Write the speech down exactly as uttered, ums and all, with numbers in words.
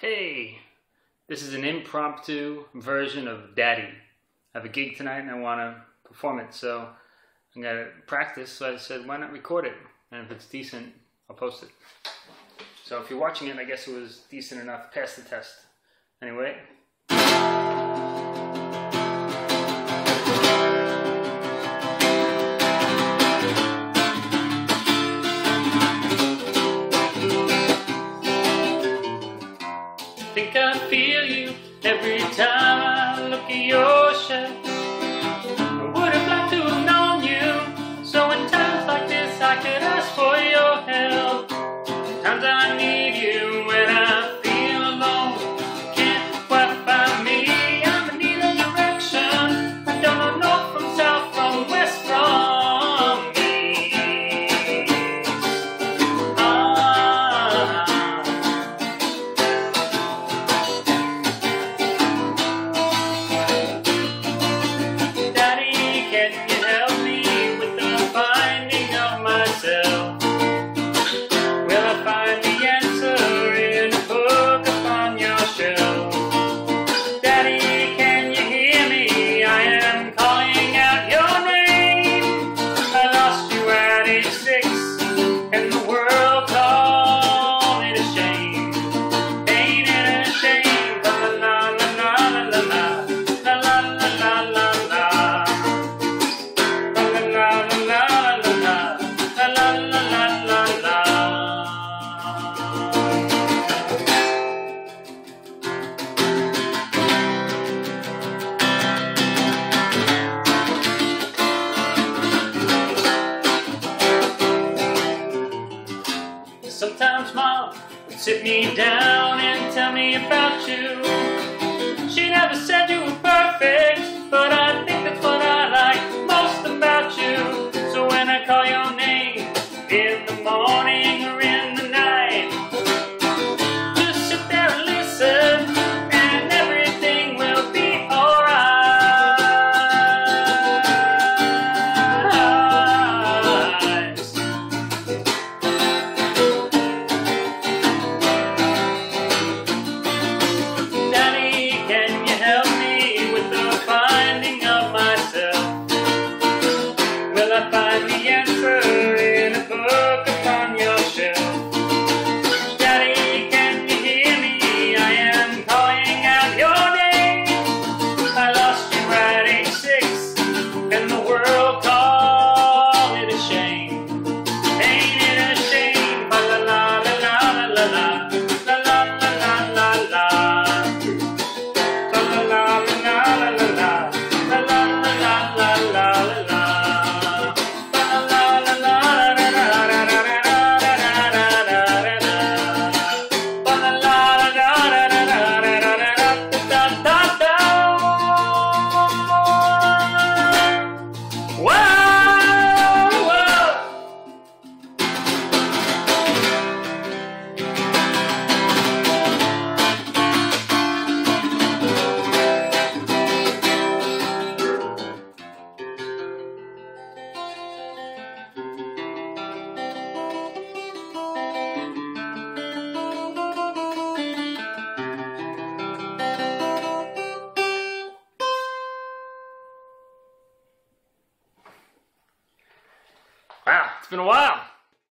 Hey, this is an impromptu version of Daddy. I have a gig tonight and I want to perform it, so I'm going to practice, so I said, why not record it? And if it's decent, I'll post it. So if you're watching it, I guess it was decent enough to pass the test. Anyway. I think I feel you every time I look at your shirt. I would have liked to have known you, so in times like this I could ask for your help. Sometimes I need you when I feel alone. You can't quite find me, I'm in need of direction. I don't know from south, from west, from east. Ah. Sometimes Mom would sit me down and tell me about you. She never said you were perfect, but I think that's what I like most about you. So when I call your name in the morning or in the night, just sit there and listen, and everything will be alright. Find the answer in a book upon your shelf. Daddy, can you hear me? I am calling out your name. I lost you at age six, and the world called it a shame. Ain't it a shame? La la la la la la la la la la la la la la la la la la. Wow, it's been a while.